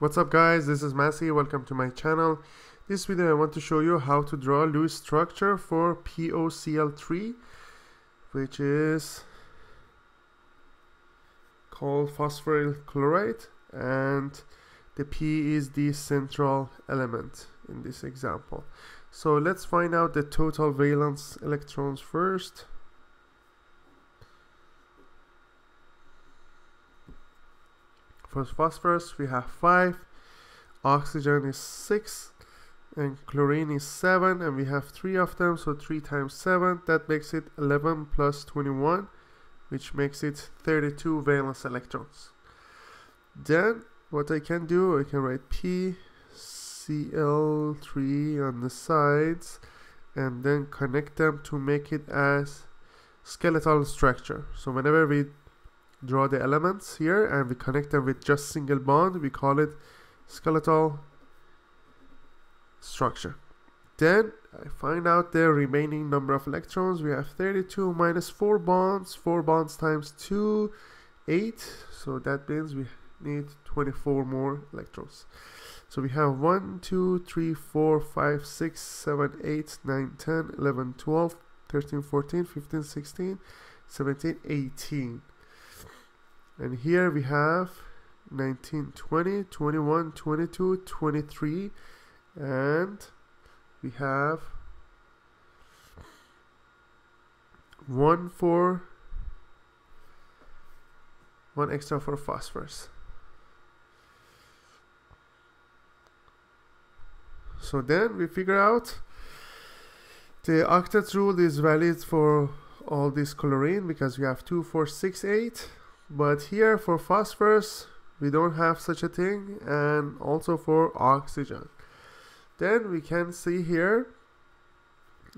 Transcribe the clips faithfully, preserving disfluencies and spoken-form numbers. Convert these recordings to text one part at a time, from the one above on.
What's up guys, this is Massey, welcome to my channel. This video I want to show you how to draw Lewis structure for P O C l three, which is called phosphoryl chloride, and the P is the central element in this example. So let's find out the total valence electrons first. For phosphorus we have five, oxygen is six, and chlorine is seven, and we have three of them, so three times seven, that makes it eleven plus twenty-one, which makes it thirty-two valence electrons. Then what I can do, I can write P C l three on the sides and then connect them to make it as skeletal structure. So whenever we draw the elements here and we connect them with just single bond, we call it skeletal structure. Then I find out the remaining number of electrons. We have thirty-two minus four bonds, four bonds times two, eight, so that means we need twenty-four more electrons. So we have one, two, three, four, five, six, seven, eight, nine, ten, eleven, twelve, thirteen, fourteen, fifteen, sixteen, seventeen, eighteen. And here we have nineteen, twenty, twenty-one, twenty-two, twenty-three, and we have one for one extra for phosphorus. So then we figure out the octet rule is valid for all this chlorine because we have two, four, six, eight. But here for phosphorus we don't have such a thing, and also for oxygen. Then we can see here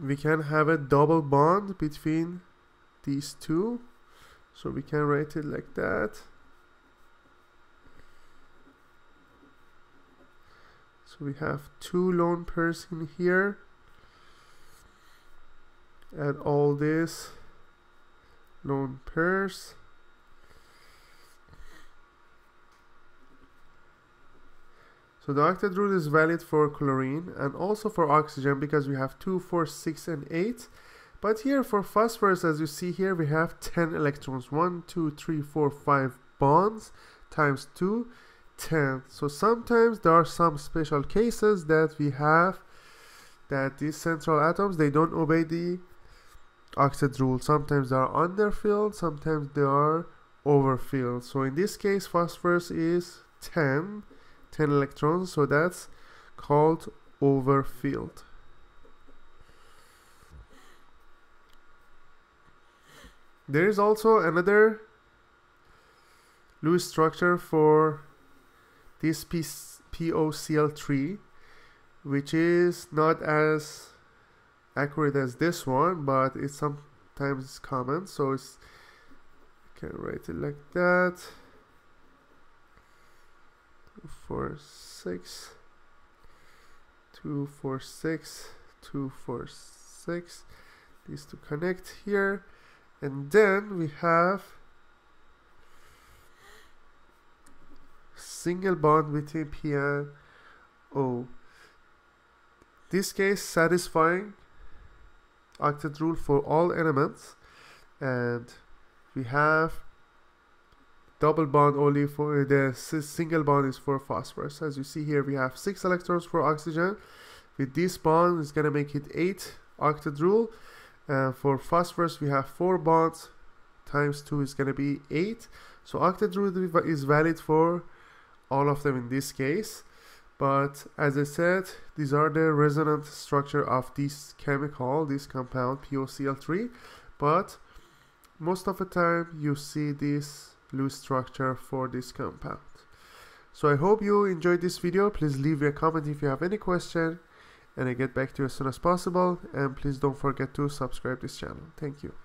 we can have a double bond between these two, so we can write it like that. So we have two lone pairs in here, and all these lone pairs. So the octet rule is valid for chlorine and also for oxygen because we have two, four, six, and eight. But here for phosphorus, as you see here, we have ten electrons. one, two, three, four, five bonds times two, ten. So sometimes there are some special cases that we have that these central atoms, they don't obey the octet rule. Sometimes they are underfilled, sometimes they are overfilled. So in this case, phosphorus is ten. ten electrons, so that's called overfilled. There is also another Lewis structure for this P O C l three, which is not as accurate as this one, but it's sometimes common. So it's, I can write it like that. Four, six, two, four, six, two, four, six, these two connect here, and then we have single bond between P and O. This case satisfying octet rule for all elements, and we have double bond only for the single bond is for phosphorus. As you see here, we have six electrons for oxygen. With this bond, it's gonna make it eight octet rule. Uh, for phosphorus, we have four bonds times two is gonna be eight. So octet rule is valid for all of them in this case. But as I said, these are the resonant structure of this chemical, this compound P O C l three. But most of the time, you see this Lewis structure for this compound. So I hope you enjoyed this video. Please leave me a comment if you have any question, and I get back to you as soon as possible. And please don't forget to subscribe this channel. Thank you.